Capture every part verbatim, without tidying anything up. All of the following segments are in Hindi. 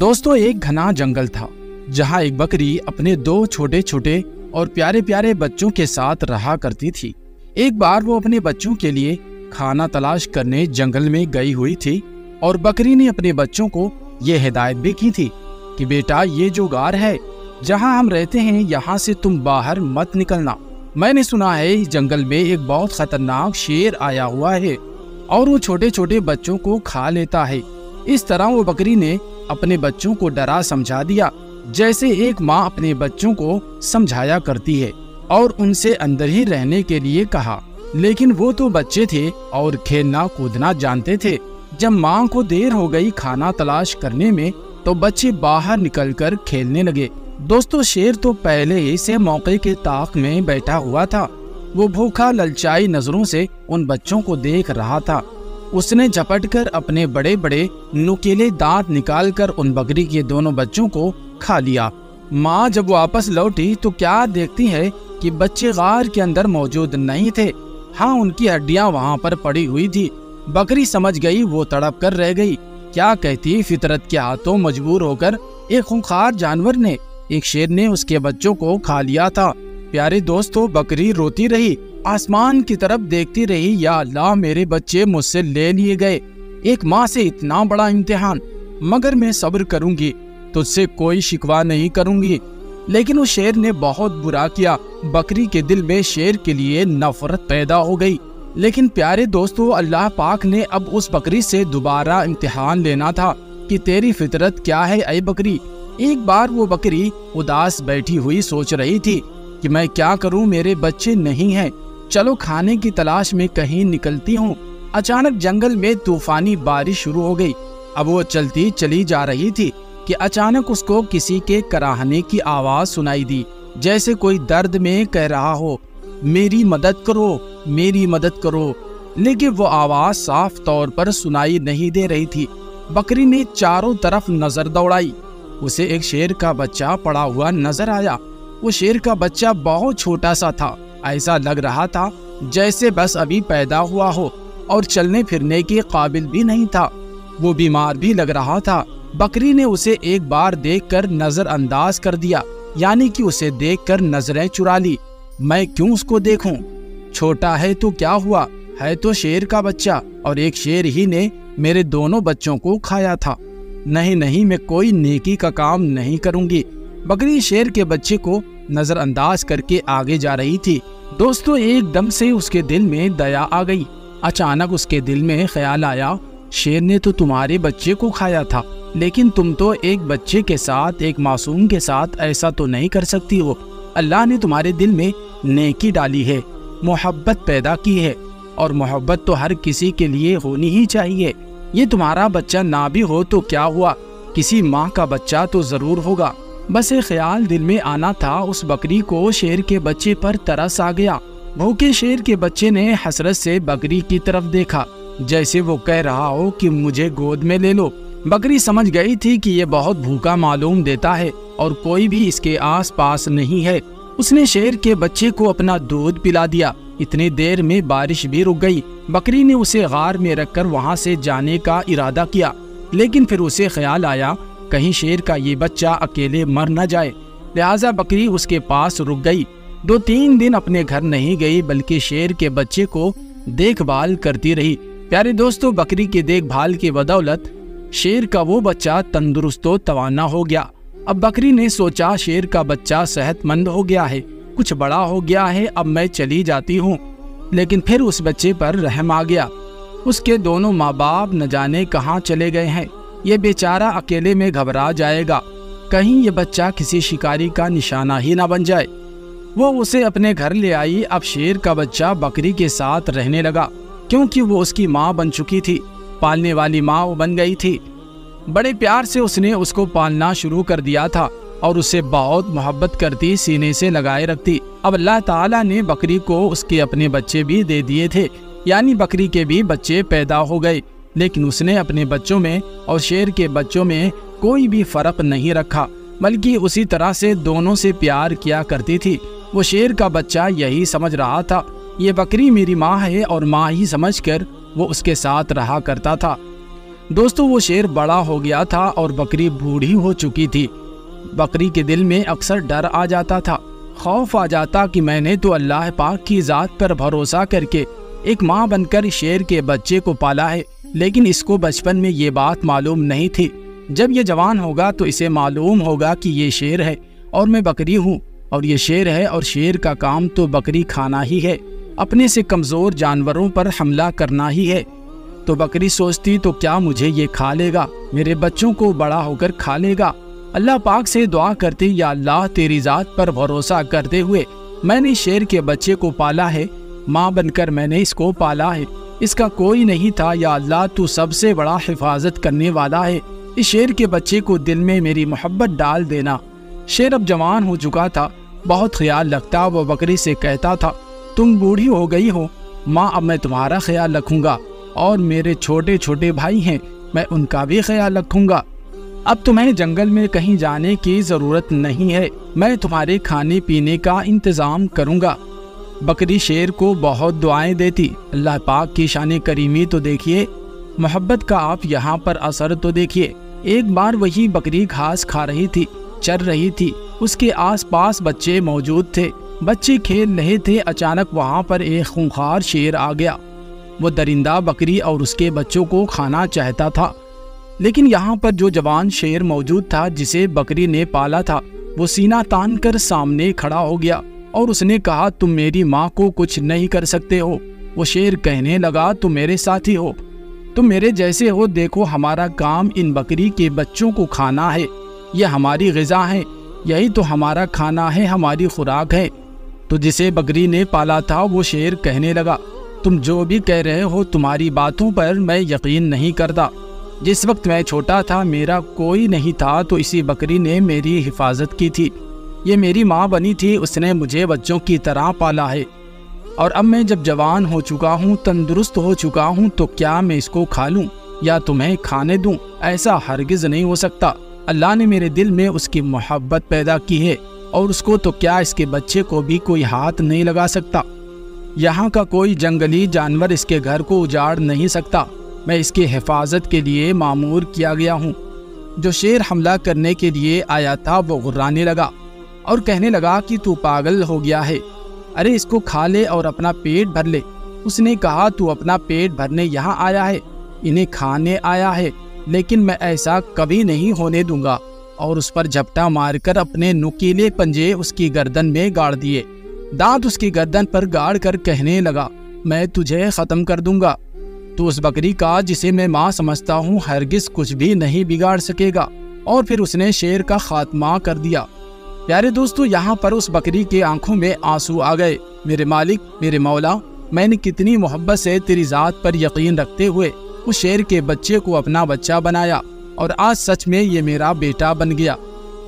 दोस्तों एक घना जंगल था जहाँ एक बकरी अपने दो छोटे छोटे और प्यारे प्यारे बच्चों के साथ रहा करती थी। एक बार वो अपने बच्चों के लिए खाना तलाश करने जंगल में गई हुई थी और बकरी ने अपने बच्चों को ये हिदायत भी की थी कि बेटा ये जो गार है जहाँ हम रहते हैं यहाँ से तुम बाहर मत निकलना। मैंने सुना है इस जंगल में एक बहुत खतरनाक शेर आया हुआ है और वो छोटे छोटे बच्चों को खा लेता है। इस तरह वो बकरी ने अपने बच्चों को डरा समझा दिया, जैसे एक माँ अपने बच्चों को समझाया करती है, और उनसे अंदर ही रहने के लिए कहा। लेकिन वो तो बच्चे थे और खेलना कूदना जानते थे। जब माँ को देर हो गई खाना तलाश करने में तो बच्चे बाहर निकलकर खेलने लगे। दोस्तों शेर तो पहले ही से मौके के ताक में बैठा हुआ था। वो भूखा ललचाई नजरों से उन बच्चों को देख रहा था। उसने झपटकर अपने बड़े बड़े नुकीले दांत निकालकर उन बकरी के दोनों बच्चों को खा लिया। माँ जब वापस लौटी तो क्या देखती है कि बच्चे गार के अंदर मौजूद नहीं थे। हाँ, उनकी हड्डियाँ वहाँ पर पड़ी हुई थी। बकरी समझ गई, वो तड़प कर रह गई। क्या कहती फितरत के हाथों मजबूर होकर एक खूंखार जानवर ने, एक शेर ने उसके बच्चों को खा लिया था। प्यारे दोस्तों, बकरी रोती रही, आसमान की तरफ देखती रही, या अल्लाह मेरे बच्चे मुझसे ले लिए गए। एक माँ से इतना बड़ा इम्तिहान, मगर मैं सब्र करूंगी, तुझसे कोई शिकवा नहीं करूंगी। लेकिन उस शेर ने बहुत बुरा किया। बकरी के दिल में शेर के लिए नफरत पैदा हो गई। लेकिन प्यारे दोस्तों, अल्लाह पाक ने अब उस बकरी से दोबारा इम्तिहान लेना था कि तेरी फितरत क्या है ऐ बकरी। एक बार वो बकरी उदास बैठी हुई सोच रही थी कि मैं क्या करूं, मेरे बच्चे नहीं हैं, चलो खाने की तलाश में कहीं निकलती हूं। अचानक जंगल में तूफानी बारिश शुरू हो गई। अब वो चलती चली जा रही थी कि अचानक उसको किसी के कराहने की आवाज़ सुनाई दी, जैसे कोई दर्द में कह रहा हो, मेरी मदद करो, मेरी मदद करो। लेकिन वो आवाज़ साफ तौर पर सुनाई नहीं दे रही थी। बकरी ने चारों तरफ नज़र दौड़ाई। उसे एक शेर का बच्चा पड़ा हुआ नजर आया। वो शेर का बच्चा बहुत छोटा सा था। ऐसा लग रहा था जैसे बस अभी पैदा हुआ हो और चलने फिरने के काबिल भी नहीं था। वो बीमार भी लग रहा था। बकरी ने उसे एक बार देखकर नजरअंदाज कर दिया, यानी कि उसे देखकर नजरें चुरा ली। मैं क्यों उसको देखूं? छोटा है तो क्या हुआ, है तो शेर का बच्चा, और एक शेर ही ने मेरे दोनों बच्चों को खाया था। नहीं नहीं, मैं कोई नेकी का काम नहीं करूंगी। बकरी शेर के बच्चे को नजरअंदाज करके आगे जा रही थी। दोस्तों एकदम से उसके दिल में दया आ गई। अचानक उसके दिल में ख्याल आया, शेर ने तो तुम्हारे बच्चे को खाया था, लेकिन तुम तो एक बच्चे के साथ, एक मासूम के साथ ऐसा तो नहीं कर सकती हो। अल्लाह ने तुम्हारे दिल में नेकी डाली है, मोहब्बत पैदा की है, और मोहब्बत तो हर किसी के लिए होनी ही चाहिए। ये तुम्हारा बच्चा ना भी हो तो क्या हुआ, किसी माँ का बच्चा तो ज़रूर होगा। बस ये ख्याल दिल में आना था। उस बकरी को शेर के बच्चे पर तरस आ गया। भूखे शेर के बच्चे ने हसरत से बकरी की तरफ देखा, जैसे वो कह रहा हो कि मुझे गोद में ले लो। बकरी समझ गई थी कि ये बहुत भूखा मालूम देता है और कोई भी इसके आस पास नहीं है। उसने शेर के बच्चे को अपना दूध पिला दिया। इतने देर में बारिश भी रुक गई। बकरी ने उसे गार में रखकर वहाँ से जाने का इरादा किया, लेकिन फिर उसे ख्याल आया कहीं शेर का ये बच्चा अकेले मर न जाए, लिहाजा बकरी उसके पास रुक गई। दो तीन दिन अपने घर नहीं गई, बल्कि शेर के बच्चे को देखभाल करती रही। प्यारे दोस्तों, बकरी की देखभाल की बदौलत शेर का वो बच्चा तंदुरुस्त और तवाना हो गया। अब बकरी ने सोचा शेर का बच्चा सेहतमंद हो गया है, कुछ बड़ा हो गया है, अब मैं चली जाती हूँ। लेकिन फिर उस बच्चे पर रहम आ गया। उसके दोनों माँ बाप न जाने कहाँ चले गए हैं। ये बेचारा अकेले में घबरा जाएगा, कहीं ये बच्चा किसी शिकारी का निशाना ही ना बन जाए। वो उसे अपने घर ले आई। अब शेर का बच्चा बकरी के साथ रहने लगा, क्योंकि वो उसकी माँ बन चुकी थी, पालने वाली माँ वो बन गई थी। बड़े प्यार से उसने उसको पालना शुरू कर दिया था और उसे बहुत मोहब्बत करती, सीने से लगाए रखती। अब अल्लाह ताला ने बकरी को उसके अपने बच्चे भी दे दिए थे, यानी बकरी के भी बच्चे पैदा हो गए। लेकिन उसने अपने बच्चों में और शेर के बच्चों में कोई भी फर्क नहीं रखा, बल्कि उसी तरह से दोनों से प्यार किया करती थी। वो शेर का बच्चा यही समझ रहा था, ये बकरी मेरी माँ है, और माँ ही समझ कर वो उसके साथ रहा करता था। दोस्तों वो शेर बड़ा हो गया था और बकरी बूढ़ी हो चुकी थी। बकरी के दिल में अक्सर डर आ जाता था, खौफ आ जाता कि मैंने तो अल्लाह पाक की ज़ात पर भरोसा करके एक माँ बनकर शेर के बच्चे को पाला है, लेकिन इसको बचपन में ये बात मालूम नहीं थी। जब ये जवान होगा तो इसे मालूम होगा कि ये शेर है और मैं बकरी हूँ, और ये शेर है और शेर का काम तो बकरी खाना ही है, अपने से कमज़ोर जानवरों पर हमला करना ही है। तो बकरी सोचती तो क्या मुझे ये खा लेगा, मेरे बच्चों को बड़ा होकर खा लेगा। अल्लाह पाक से दुआ करते, या अल्लाह तेरी ज़ात पर भरोसा करते हुए मैंने शेर के बच्चे को पाला है, माँ बनकर मैंने इसको पाला है, इसका कोई नहीं था। या अल्लाह तू सबसे बड़ा हिफाजत करने वाला है, इस शेर के बच्चे को दिल में मेरी मोहब्बत डाल देना। शेर अब जवान हो चुका था, बहुत ख्याल रखता। वह बकरी से कहता था, तुम बूढ़ी हो गई हो माँ, अब मैं तुम्हारा ख्याल रखूँगा, और मेरे छोटे छोटे भाई हैं, मैं उनका भी ख्याल रखूँगा। अब तुम्हें जंगल में कहीं जाने की ज़रूरत नहीं है, मैं तुम्हारे खाने पीने का इंतज़ाम करूँगा। बकरी शेर को बहुत दुआएं देती। अल्लाह पाक की शान करीमी तो देखिए, मोहब्बत का आप यहाँ पर असर तो देखिए। एक बार वही बकरी घास खा रही थी, चर रही थी, उसके आसपास बच्चे मौजूद थे। बच्चे खेल रहे थे, अचानक वहाँ पर एक खूंखार शेर आ गया। वो दरिंदा बकरी और उसके बच्चों को खाना चाहता था, लेकिन यहाँ पर जो जवान शेर मौजूद था जिसे बकरी ने पाला था, वो सीना तान कर सामने खड़ा हो गया और उसने कहा, तुम मेरी माँ को कुछ नहीं कर सकते हो। वो शेर कहने लगा, तुम मेरे साथी हो, तुम मेरे जैसे हो, देखो हमारा काम इन बकरी के बच्चों को खाना है, यह हमारी ग़िज़ा है, यही तो हमारा खाना है, हमारी खुराक है। तो जिसे बकरी ने पाला था वो शेर कहने लगा, तुम जो भी कह रहे हो तुम्हारी बातों पर मैं यकीन नहीं करता। जिस वक्त मैं छोटा था मेरा कोई नहीं था, तो इसी बकरी ने मेरी हिफाजत की थी, ये मेरी माँ बनी थी, उसने मुझे बच्चों की तरह पाला है। और अब मैं जब जवान हो चुका हूँ, तंदुरुस्त हो चुका हूँ, तो क्या मैं इसको खा लूँ या तुम्हें खाने दूँ? ऐसा हरगिज़ नहीं हो सकता। अल्लाह ने मेरे दिल में उसकी मोहब्बत पैदा की है, और उसको तो क्या, इसके बच्चे को भी कोई हाथ नहीं लगा सकता। यहाँ का कोई जंगली जानवर इसके घर को उजाड़ नहीं सकता, मैं इसकी हिफाजत के लिए मामूर किया गया हूँ। जो शेर हमला करने के लिए आया था वो गुर्राने लगा और कहने लगा कि तू पागल हो गया है, अरे इसको खा ले और अपना पेट भर ले। उसने कहा, तू अपना पेट भरने यहाँ आया है, इन्हें खाने आया है, लेकिन मैं ऐसा कभी नहीं होने दूंगा। और उस पर झपटा मारकर अपने नुकीले पंजे उसकी गर्दन में गाड़ दिए, दांत उसकी गर्दन पर गाड़ कर कहने लगा, मैं तुझे ख़त्म कर दूंगा। तो उस बकरी का जिसे मैं माँ समझता हूँ हरगिज़ कुछ भी नहीं बिगाड़ सकेगा। और फिर उसने शेर का खात्मा कर दिया। प्यारे दोस्तों, यहाँ पर उस बकरी के आंखों में आंसू आ गए। मेरे मालिक, मेरे मौला, मैंने कितनी मोहब्बत से तेरी ज़ात पर यकीन रखते हुए उस शेर के बच्चे को अपना बच्चा बनाया, और आज सच में ये मेरा बेटा बन गया,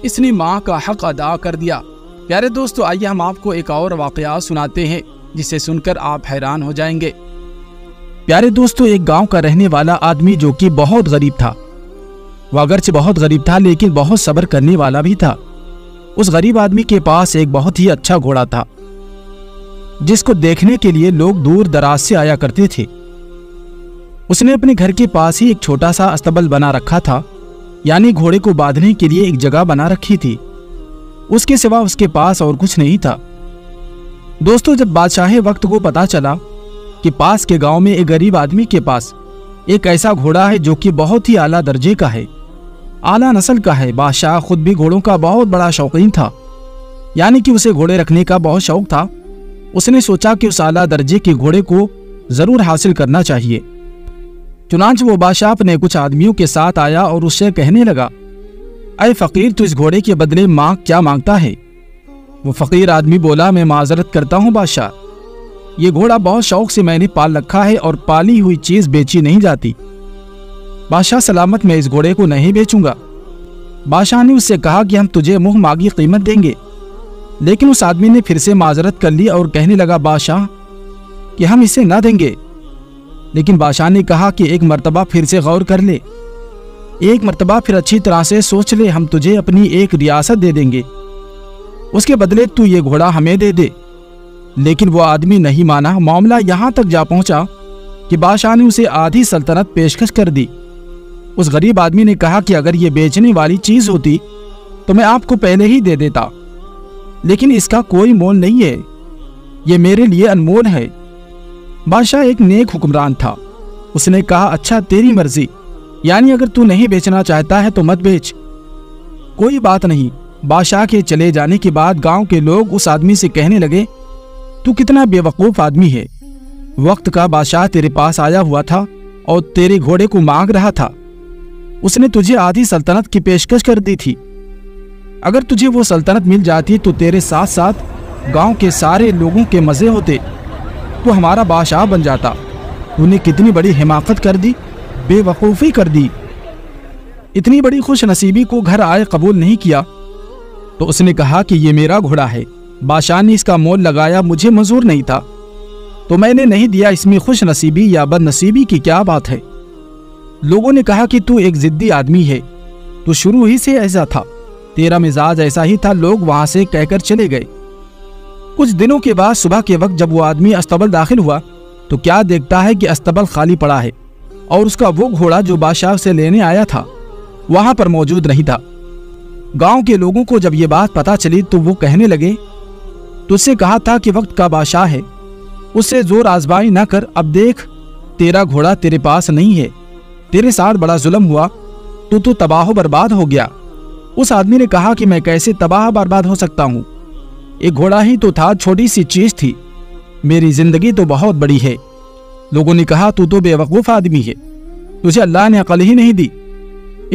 इसने माँ का हक़ अदा कर दिया। प्यारे दोस्तों, आइए हम आपको एक और वाक़या सुनाते हैं जिसे सुनकर आप हैरान हो जाएंगे। प्यारे दोस्तों, एक गाँव का रहने वाला आदमी जो कि बहुत गरीब था, वह अगरचे बहुत गरीब था लेकिन बहुत सब्र करने वाला भी था। उस गरीब आदमी के पास एक बहुत ही अच्छा घोड़ा था जिसको देखने के लिए लोग दूर दराज से आया करते थे। उसने अपने घर के पास ही एक छोटा सा अस्तबल बना रखा था, यानी घोड़े को बांधने के लिए एक जगह बना रखी थी, उसके सिवा उसके पास और कुछ नहीं था। दोस्तों, जब बादशाह वक्त को पता चला कि पास के गांव में एक गरीब आदमी के पास एक ऐसा घोड़ा है जो कि बहुत ही आला दर्जे का है, आला नस्ल का है, बादशाह खुद भी घोड़ों का बहुत बड़ा शौकीन था, यानी कि उसे घोड़े रखने का बहुत शौक था। उसने सोचा कि उस आला दर्जे के घोड़े को ज़रूर हासिल करना चाहिए। चुनांचे वो बादशाह अपने कुछ आदमियों के साथ आया और उससे कहने लगा, अरे फ़कीर, तू इस घोड़े के बदले माँ क्या मांगता है? वो फ़कीर आदमी बोला, मैं माजरत करता हूँ बादशाह, ये घोड़ा बहुत शौक से मैंने पाल रखा है और पाली हुई चीज़ बेची नहीं जाती। बादशाह सलामत, मैं इस घोड़े को नहीं बेचूंगा। बादशाह ने उससे कहा कि हम तुझे मुँह मांगी कीमत देंगे, लेकिन उस आदमी ने फिर से माजरत कर ली और कहने लगा, बादशाह कि हम इसे ना देंगे। लेकिन बादशाह ने कहा कि एक मर्तबा फिर से गौर कर ले, एक मर्तबा फिर अच्छी तरह से सोच ले, हम तुझे अपनी एक रियासत दे देंगे, उसके बदले तू ये घोड़ा हमें दे दे। लेकिन वह आदमी नहीं माना। मामला यहाँ तक जा पहुँचा कि बादशाह ने उसे आधी सल्तनत पेशकश कर दी। उस गरीब आदमी ने कहा कि अगर ये बेचने वाली चीज होती तो मैं आपको पहले ही दे देता, लेकिन इसका कोई मोल नहीं है, ये मेरे लिए अनमोल है। बादशाह एक नेक हुक्मरान था। उसने कहा, अच्छा तेरी मर्जी, यानी अगर तू नहीं बेचना चाहता है तो मत बेच, कोई बात नहीं। बादशाह के चले जाने के बाद गांव के लोग उस आदमी से कहने लगे, तू कितना बेवकूफ़ आदमी है, वक्त का बादशाह तेरे पास आया हुआ था और तेरे घोड़े को मांग रहा था, उसने तुझे आधी सल्तनत की पेशकश कर दी थी, अगर तुझे वो सल्तनत मिल जाती तो तेरे साथ साथ गांव के सारे लोगों के मज़े होते, तो हमारा बादशाह बन जाता, तूने कितनी बड़ी हिमाकत कर दी, बेवकूफ़ी कर दी। इतनी बड़ी खुशनसीबी को घर आए कबूल नहीं किया, तो उसने कहा कि ये मेरा घोड़ा है, बादशाह ने इसका मोल लगाया, मुझे मंजूर नहीं था तो मैंने नहीं दिया, इसमें खुशनसीबी या बदनसीबी की क्या बात है। लोगों ने कहा कि तू एक ज़िद्दी आदमी है, तू शुरू ही से ऐसा था, तेरा मिजाज ऐसा ही था। लोग वहाँ से कहकर चले गए। कुछ दिनों के बाद सुबह के वक्त जब वो आदमी अस्तबल दाखिल हुआ तो क्या देखता है कि अस्तबल खाली पड़ा है और उसका वो घोड़ा जो बादशाह से लेने आया था वहाँ पर मौजूद नहीं था। गांव के लोगों को जब ये बात पता चली तो वो कहने लगे, तुझसे कहा था कि वक्त का बादशाह है, उससे जोर आजमाई ना कर, अब देख तेरा घोड़ा तेरे पास नहीं है, तेरे साथ बड़ा जुल्म हुआ, तू तो तबाह बर्बाद हो गया। उस आदमी ने कहा कि मैं कैसे तबाह बर्बाद हो सकता हूँ, एक घोड़ा ही तो था, छोटी सी चीज़ थी, मेरी जिंदगी तो बहुत बड़ी है। लोगों ने कहा, तू तो बेवकूफ़ आदमी है, तुझे अल्लाह ने अकल ही नहीं दी।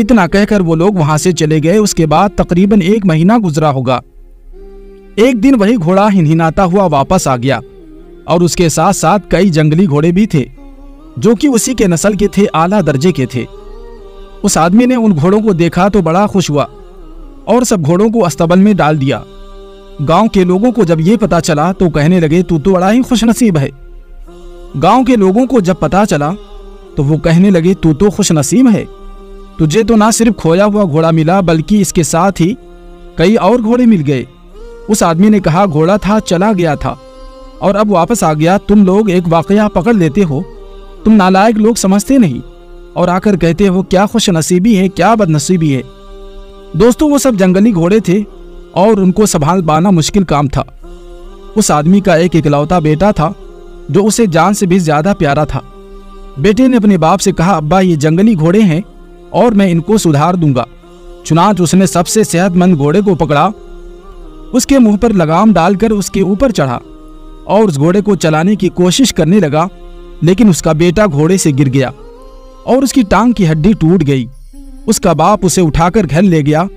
इतना कहकर वो लोग वहाँ से चले गए। उसके बाद तकरीबन एक महीना गुजरा होगा। एक दिन वही घोड़ा हिनहिनाता हुआ वापस आ गया और उसके साथ साथ कई जंगली घोड़े भी थे जो कि उसी के नस्ल के थे, आला दर्जे के थे। उस आदमी ने उन घोड़ों को देखा तो बड़ा खुश हुआ और सब घोड़ों को अस्तबल में डाल दिया। गांव के लोगों को जब ये पता चला तो कहने लगे, तू तो बड़ा ही खुशनसीब है। गांव के लोगों को जब पता चला तो वो कहने लगे, तू तो खुशनसीब है, तुझे तो ना सिर्फ खोया हुआ घोड़ा मिला बल्कि इसके साथ ही कई और घोड़े मिल गए। उस आदमी ने कहा, घोड़ा था, चला गया था और अब वापस आ गया, तुम लोग एक वाकया पकड़ लेते हो, तुम नालायक लोग समझते नहीं और आकर कहते हो क्या खुशनसीबी है, क्या बदनसीबी है। दोस्तों, वो सब जंगली घोड़े थे और उनको संभाल पाना मुश्किल काम था। उस आदमी का एक इकलौता बेटा था जो उसे जान से भी ज़्यादा प्यारा था। बेटे ने अपने बाप से कहा, अब्बा ये जंगली घोड़े हैं और मैं इनको सुधार दूंगा। चुनांच उसने सबसे सेहतमंद घोड़े को पकड़ा, उसके मुंह पर लगाम डालकर उसके ऊपर चढ़ा और उस घोड़े को चलाने की कोशिश करने लगा, लेकिन उसका बेटा घोड़े से गिर गया और उसकी टांग की हड्डी टूट गई। उसका बाप उसे उठाकर घर ले गया।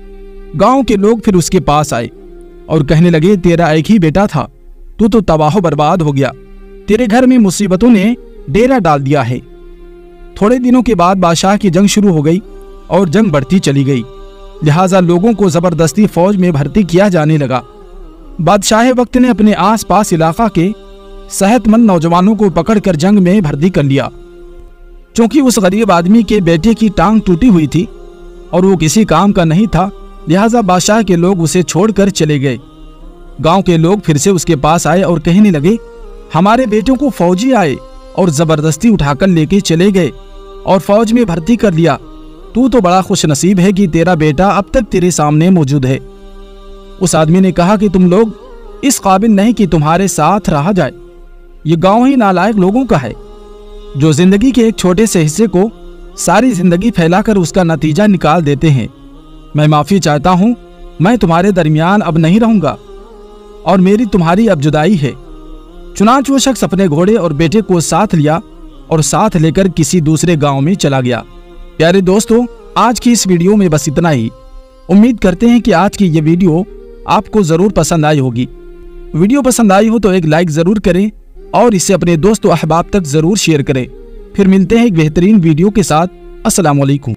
गांव के लोग फिर उसके पास आए और कहने लगे, तेरा एक ही बेटा था, तू तो तबाह बर्बाद हो गया, तेरे घर में मुसीबतों ने डेरा डाल दिया है। थोड़े दिनों के बाद बादशाह की जंग शुरू हो गई और जंग बढ़ती चली गई, लिहाजा लोगों को ज़बरदस्ती फौज में भर्ती किया जाने लगा। बादशाह वक्त ने अपने आसपास इलाका के सेहतमंद नौजवानों को पकड़कर जंग में भर्ती कर लिया। चूँकि उस गरीब आदमी के बेटे की टांग टूटी हुई थी और वो किसी काम का नहीं था, लिहाजा बादशाह के लोग उसे छोड़कर चले गए। गांव के लोग फिर से उसके पास आए और कहने लगे, हमारे बेटों को फौजी आए और ज़बरदस्ती उठाकर लेके चले गए और फौज में भर्ती कर लिया, तू तो बड़ा खुशनसीब है कि तेरा बेटा अब तक तेरे सामने मौजूद है। उस आदमी ने कहा कि तुम लोग इस काबिल नहीं कि तुम्हारे साथ रहा जाए, ये गांव ही नालायक लोगों का है जो जिंदगी के एक छोटे से हिस्से को सारी जिंदगी फैलाकर उसका नतीजा निकाल देते हैं। मैं माफ़ी चाहता हूँ, मैं तुम्हारे दरमियान अब नहीं रहूँगा और मेरी तुम्हारी अब जुदाई है। चुनांच वो शख्स अपने घोड़े और बेटे को साथ लिया और साथ लेकर किसी दूसरे गांव में चला गया। प्यारे दोस्तों, आज की इस वीडियो में बस इतना ही। उम्मीद करते हैं कि आज की ये वीडियो आपको ज़रूर पसंद आई होगी। वीडियो पसंद आई हो तो एक लाइक ज़रूर करें और इसे अपने दोस्तों अहबाब तक ज़रूर शेयर करें। फिर मिलते हैं एक बेहतरीन वीडियो के साथ। अस्सलाम वालेकुम।